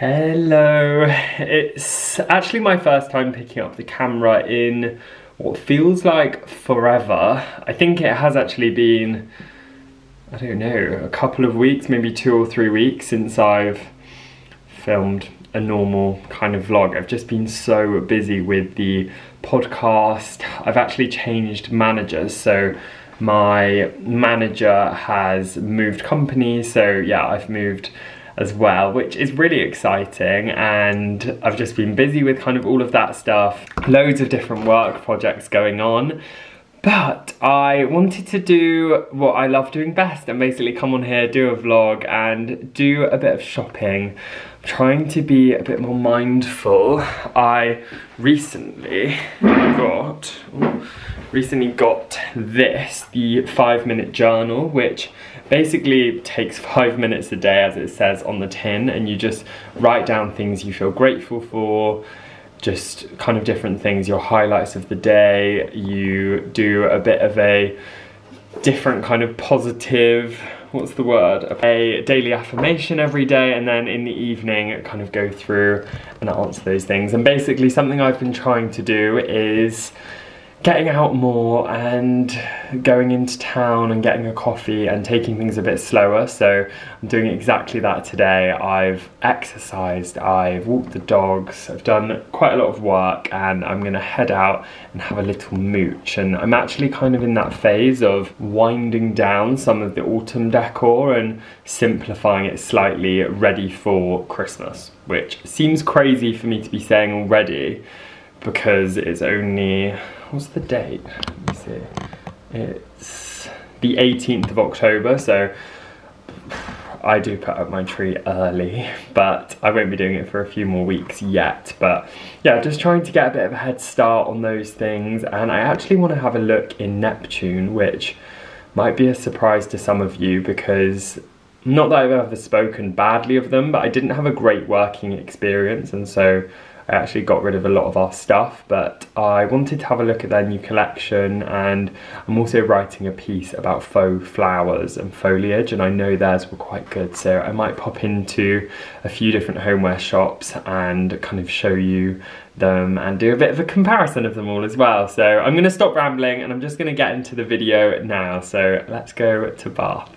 Hello, it's actually my first time picking up the camera in what feels like forever. I think it has actually been, I don't know, a couple of weeks, maybe 2 or 3 weeks since I've filmed a normal kind of vlog. I've just been so busy with the podcast. I've actually changed managers, so my manager has moved companies, so yeah, I've moved as well, which is really exciting, and I've just been busy with kind of all of that stuff. Loads of different work projects going on, but I wanted to do what I love doing best and basically come on here, do a vlog and do a bit of shopping. I'm trying to be a bit more mindful. I recently got this, the 5-minute journal, which basically takes 5 minutes a day, as it says on the tin, and you just write down things you feel grateful for, just kind of different things, your highlights of the day. You do a bit of a different kind of positive, what's the word, a daily affirmation every day, and then in the evening kind of go through and answer those things. And basically something I've been trying to do is getting out more and going into town and getting a coffee and taking things a bit slower, so I'm doing exactly that today. I've exercised, I've walked the dogs, I've done quite a lot of work, and I'm gonna head out and have a little mooch. And I'm actually kind of in that phase of winding down some of the autumn decor and simplifying it slightly, ready for Christmas, which seems crazy for me to be saying already, because it's only, what's the date? Let me see. It's the 18th of October, so I do put up my tree early, but I won't be doing it for a few more weeks yet. But yeah, just trying to get a bit of a head start on those things. And I actually want to have a look in Neptune, which might be a surprise to some of you, because not that I've ever spoken badly of them, but I didn't have a great working experience, and so I actually got rid of a lot of our stuff. But I wanted to have a look at their new collection, and I'm also writing a piece about faux flowers and foliage, and I know theirs were quite good, so I might pop into a few different homeware shops and kind of show you them and do a bit of a comparison of them all as well. So I'm going to stop rambling and I'm just going to get into the video now, so let's go to Bath.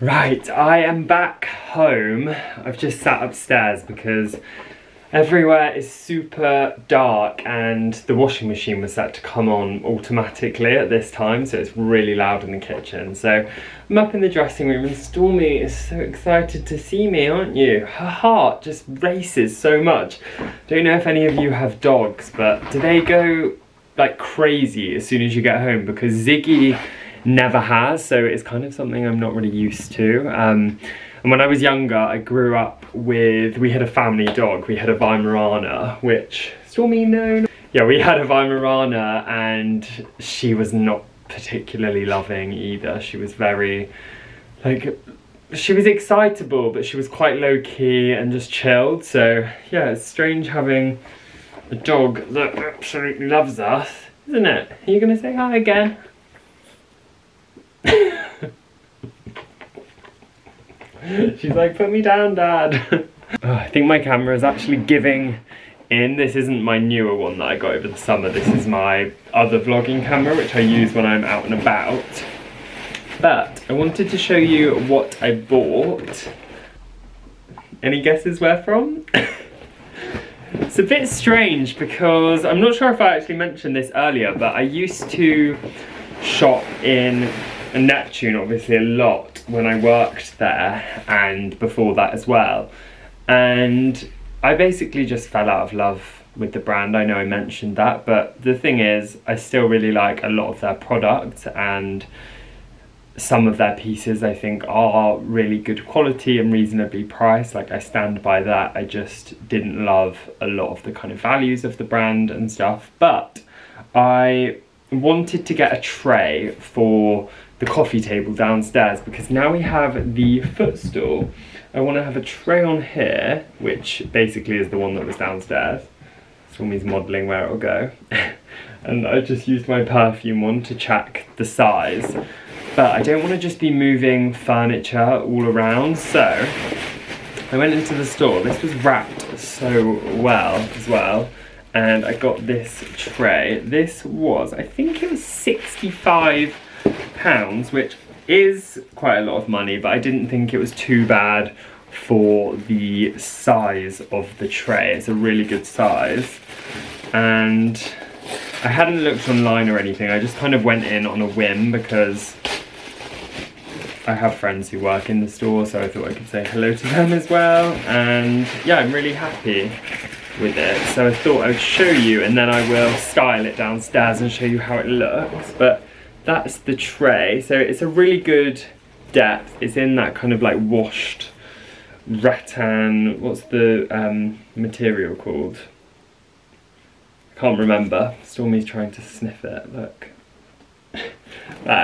Right, I am back home. I've just sat upstairs because everywhere is super dark and the washing machine was set to come on automatically at this time, so it's really loud in the kitchen. So I'm up in the dressing room and Stormy is so excited to see me, aren't you? Her heart just races so much. Don't know if any of you have dogs, but do they go like crazy as soon as you get home? Because Ziggy never has, so it's kind of something I'm not really used to. And when I was younger, I grew up with, we had a family dog, we had a Weimaraner, which, Stormy, no. Yeah, we had a Weimaraner and she was not particularly loving either. She was very, like, she was excitable, but she was quite low-key and just chilled. So yeah, it's strange having a dog that absolutely loves us, isn't it? Are you gonna say hi again? She's like, put me down, Dad. Oh, I think my camera is actually giving in. This isn't my newer one that I got over the summer. This is my other vlogging camera, which I use when I'm out and about. But I wanted to show you what I bought. Any guesses where from? It's a bit strange because I'm not sure if I actually mentioned this earlier, but I used to shop in Neptune obviously a lot when I worked there and before that as well, and I basically just fell out of love with the brand. I know I mentioned that, but the thing is I still really like a lot of their products, and some of their pieces I think are really good quality and reasonably priced. Like, I stand by that. I just didn't love a lot of the kind of values of the brand and stuff, but I wanted to get a tray for the coffee table downstairs because now we have the footstool. I want to have a tray on here, which basically is the one that was downstairs. Stormy's modelling where it'll go. And I just used my perfume one to check the size. But I don't want to just be moving furniture all around, so I went into the store. This was wrapped so well as well. And I got this tray. This was, I think it was £65, which is quite a lot of money, but I didn't think it was too bad for the size of the tray. It's a really good size. And I hadn't looked online or anything. I just kind of went in on a whim because I have friends who work in the store, so I thought I could say hello to them as well. And yeah, I'm really happy with it, so I thought I would show you, and then I will style it downstairs and show you how it looks. But that's the tray. So it's a really good depth. It's in that kind of like washed rattan, what's the material called? I can't remember. Stormy's trying to sniff it. Look, that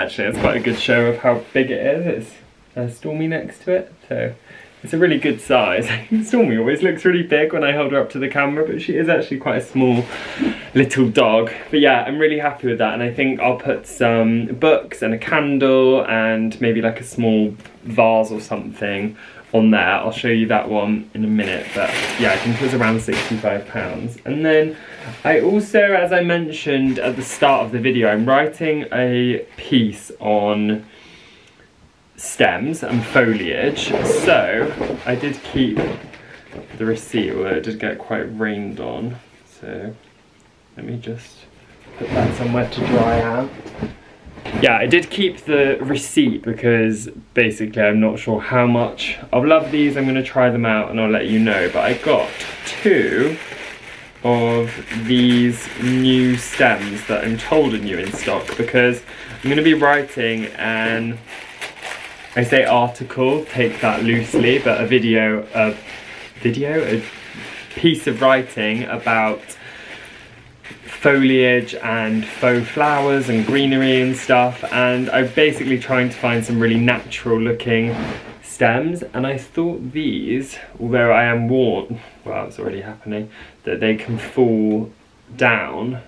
actually is quite a good show of how big it is. It's, there's Stormy next to it, so it's a really good size. Stormy always looks really big when I hold her up to the camera, but she is actually quite a small little dog. But yeah, I'm really happy with that, and I think I'll put some books and a candle and maybe like a small vase or something on there. I'll show you that one in a minute, but yeah, I think it was around £65. And then I also, as I mentioned at the start of the video, I'm writing a piece on stems and foliage, so I did keep the receipt, although it did get quite rained on, so let me just put that somewhere to dry out. Yeah, I did keep the receipt because basically I'm not sure how much. I'll love these, I'm going to try them out and I'll let you know, but I got two of these new stems that I'm told are new in stock because I'm going to be writing an, I say article, take that loosely, but a piece of writing about foliage and faux flowers and greenery and stuff, and I'm basically trying to find some really natural looking stems. And I thought these, although I am warned, well it's already happening, that they can fall down,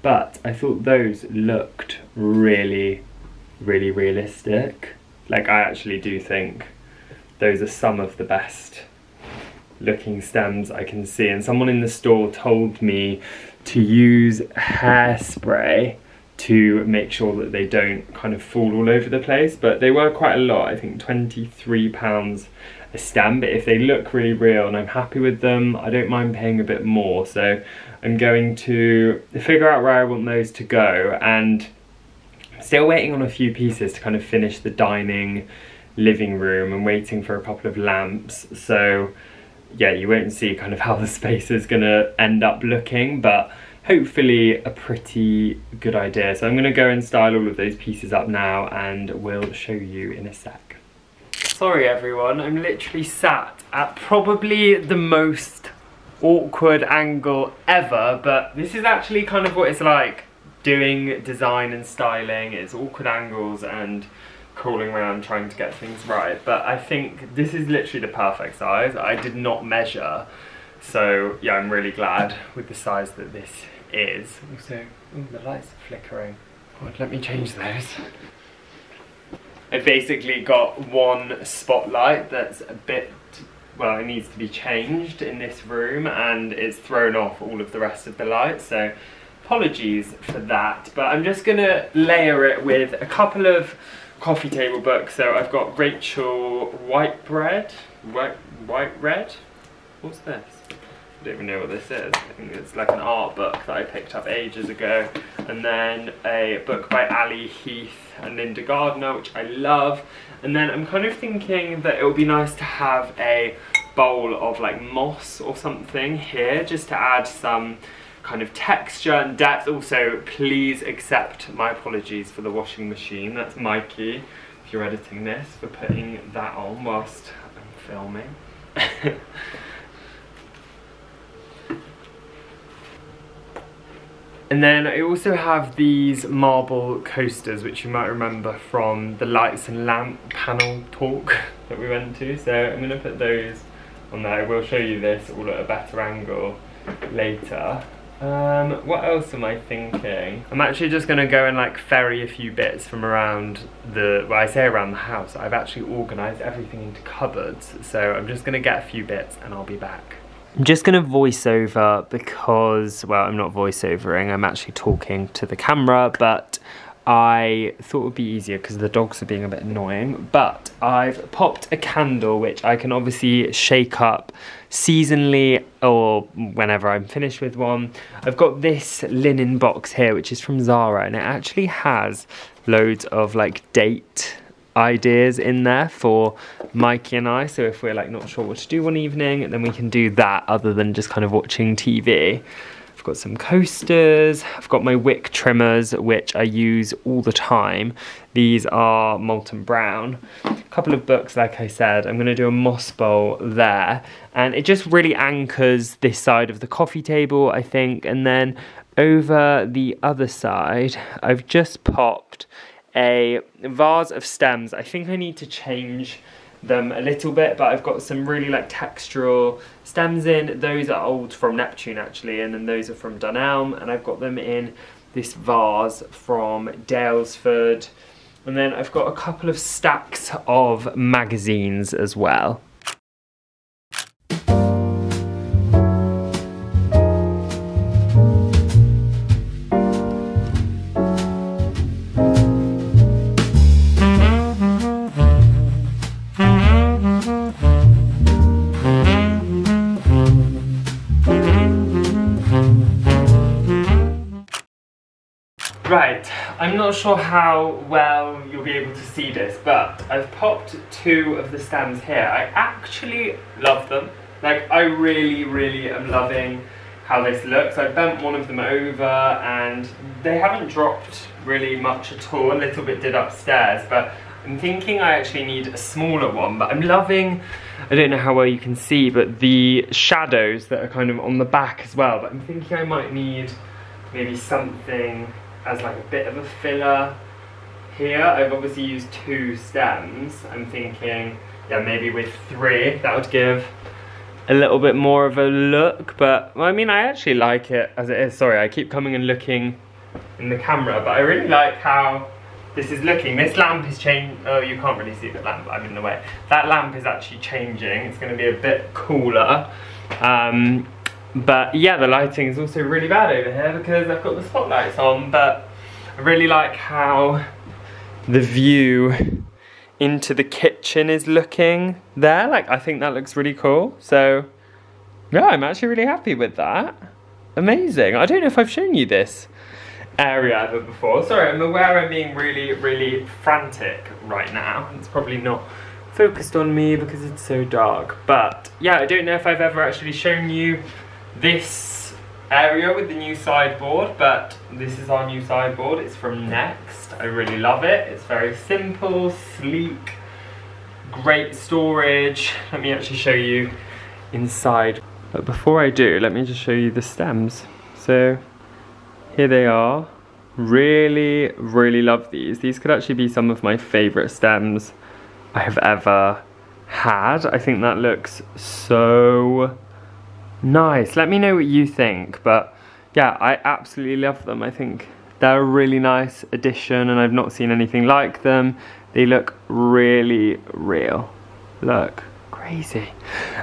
but I thought those looked really, really realistic. Like, I actually do think those are some of the best looking stems I can see. And someone in the store told me to use hairspray to make sure that they don't kind of fall all over the place, but they were quite a lot. I think £23 a stem, but if they look really real and I'm happy with them, I don't mind paying a bit more. So I'm going to figure out where I want those to go, and I'm still waiting on a few pieces to kind of finish the dining living room and waiting for a couple of lamps. So yeah, you won't see kind of how the space is gonna end up looking, but hopefully a pretty good idea. So I'm gonna go and style all of those pieces up now and we'll show you in a sec. Sorry everyone, I'm literally sat at probably the most awkward angle ever, but this is actually kind of what it's like doing design and styling. It's awkward angles and crawling around trying to get things right, but I think this is literally the perfect size. I did not measure, so yeah, I'm really glad with the size that this is. Also, ooh, the lights are flickering. God, let me change those. I basically got one spotlight that's a bit, well, it needs to be changed in this room, and it's thrown off all of the rest of the lights, so apologies for that. But I'm just gonna layer it with a couple of coffee table books. So I've got Rachel Whitebread, White Red? What's this? I don't even know what this is. I think it's like an art book that I picked up ages ago. And then a book by Ali Heath and Linda Gardner, which I love. And then I'm kind of thinking that it would be nice to have a bowl of like moss or something here, just to add some kind of texture and depth. Also, please accept my apologies for the washing machine. That's Mikey, if you're editing this, for putting that on whilst I'm filming. And then I also have these marble coasters, which you might remember from the lights and lamp panel talk that we went to. So I'm going to put those on there. I will show you this all at a better angle later. What else am I thinking? I'm actually just gonna go and like ferry a few bits from around the, well, I say around the house, I've actually organised everything into cupboards, so I'm just gonna get a few bits and I'll be back. I'm just gonna voice over because, well, I'm not voice overing, I'm actually talking to the camera, but I thought it would be easier because the dogs are being a bit annoying. But I've popped a candle, which I can obviously shake up seasonally or whenever I'm finished with one. I've got this linen box here, which is from Zara, and it actually has loads of like date ideas in there for Mikey and I, so if we're like not sure what to do one evening, then we can do that other than just kind of watching TV. I've got some coasters, I've got my wick trimmers, which I use all the time. These are Molten Brown. A couple of books, like I said. I'm gonna do a moss bowl there. And it just really anchors this side of the coffee table, I think. And then over the other side, I've just popped a vase of stems. I think I need to change them a little bit, but I've got some really like textural stems in. Those are old from Neptune actually, and then those are from Dunelm, and I've got them in this vase from Dalesford. And then I've got a couple of stacks of magazines as well. Right, I'm not sure how well you'll be able to see this, but I've popped two of the stems here. I actually love them. Like, I really, really am loving how this looks. I bent one of them over and they haven't dropped really much at all. A little bit did upstairs, but I'm thinking I actually need a smaller one. But I'm loving, I don't know how well you can see, but the shadows that are kind of on the back as well. But I'm thinking I might need maybe something as like a bit of a filler here. I've obviously used two stems. I'm thinking, yeah, maybe with three, that would give a little bit more of a look. But, well, I mean, I actually like it as it is. Sorry, I keep coming and looking in the camera, but I really like how this is looking. This lamp is changing. Oh, you can't really see the lamp, I'm in the way. That lamp is actually changing. It's gonna be a bit cooler. But yeah, the lighting is also really bad over here because I've got the spotlights on, but I really like how the view into the kitchen is looking there. Like, I think that looks really cool. So, yeah, I'm actually really happy with that. Amazing. I don't know if I've shown you this area ever before. Sorry, I'm aware I'm being really, really frantic right now. It's probably not focused on me because it's so dark. But, yeah, I don't know if I've ever actually shown you this area with the new sideboard, but this is our new sideboard. It's from Next. I really love it. It's very simple, sleek, great storage. Let me actually show you inside. But before I do, let me just show you the stems. So here they are. Really, really love these. These could actually be some of my favorite stems I have ever had. I think that looks so nice. Let me know what you think, but yeah, I absolutely love them. I think they're a really nice addition and I've not seen anything like them. They look really real. Look, crazy.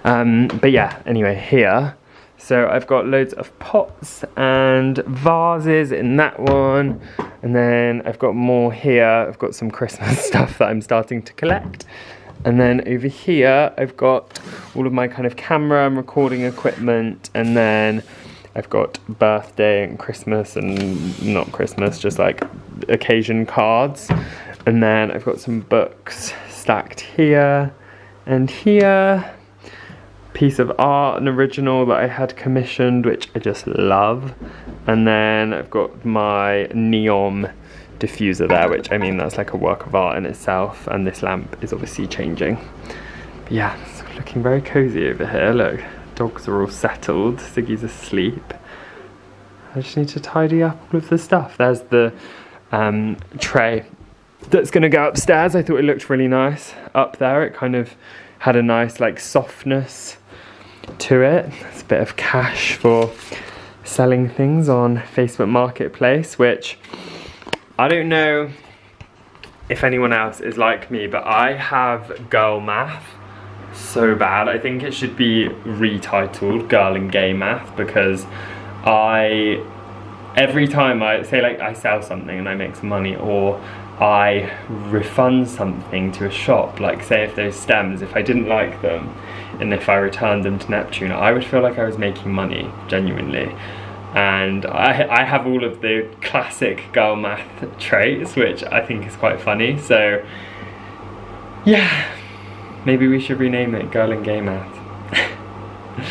But yeah, anyway, here. So I've got loads of pots and vases in that one. And then I've got more here. I've got some Christmas stuff that I'm starting to collect. And then over here, I've got all of my kind of camera and recording equipment. And then I've got birthday and Christmas and not Christmas, just like occasion cards. And then I've got some books stacked here and here. Piece of art, an original that I had commissioned, which I just love. And then I've got my Neom diffuser there, which, I mean, that's like a work of art in itself. And this lamp is obviously changing. But yeah, it's looking very cozy over here. Look, dogs are all settled. Siggy's asleep. I just need to tidy up all of the stuff. There's the tray that's going to go upstairs. I thought it looked really nice up there. It kind of had a nice, like, softness to it. It's a bit of cash for selling things on Facebook Marketplace, which I don't know if anyone else is like me, but I have girl math so bad. I think it should be retitled Girl and Gay Math, because I, every time I say, like, I sell something and I make some money, or I refund something to a shop, like say if those stems, if I didn't like them and if I returned them to Neptune, I would feel like I was making money, genuinely. And I have all of the classic girl math traits, which I think is quite funny. So yeah, maybe we should rename it Girl and Gay Math.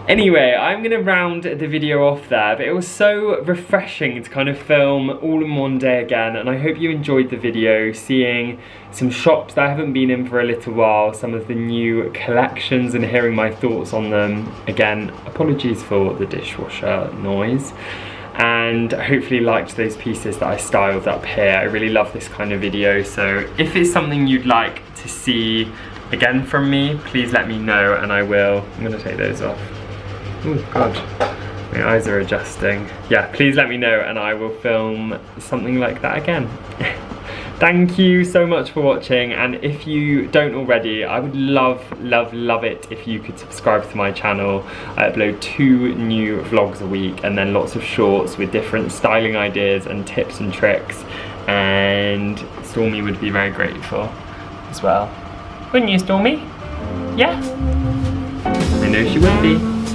Anyway, I'm gonna round the video off there, but it was so refreshing to kind of film all in one day again, and I hope you enjoyed the video, seeing some shops that I haven't been in for a little while, some of the new collections and hearing my thoughts on them. Again, apologies for the dishwasher noise. And hopefully liked those pieces that I styled up here. I really love this kind of video, so if it's something you'd like to see again from me, please let me know and I will. I'm gonna take those off. Oh God, my eyes are adjusting. Yeah, please let me know and I will film something like that again. Thank you so much for watching, and if you don't already, I would love, love, love it if you could subscribe to my channel. I upload 2 new vlogs a week and then lots of shorts with different styling ideas and tips and tricks, and Stormy would be very grateful as well. Wouldn't you, Stormy? Yeah? I know she would be.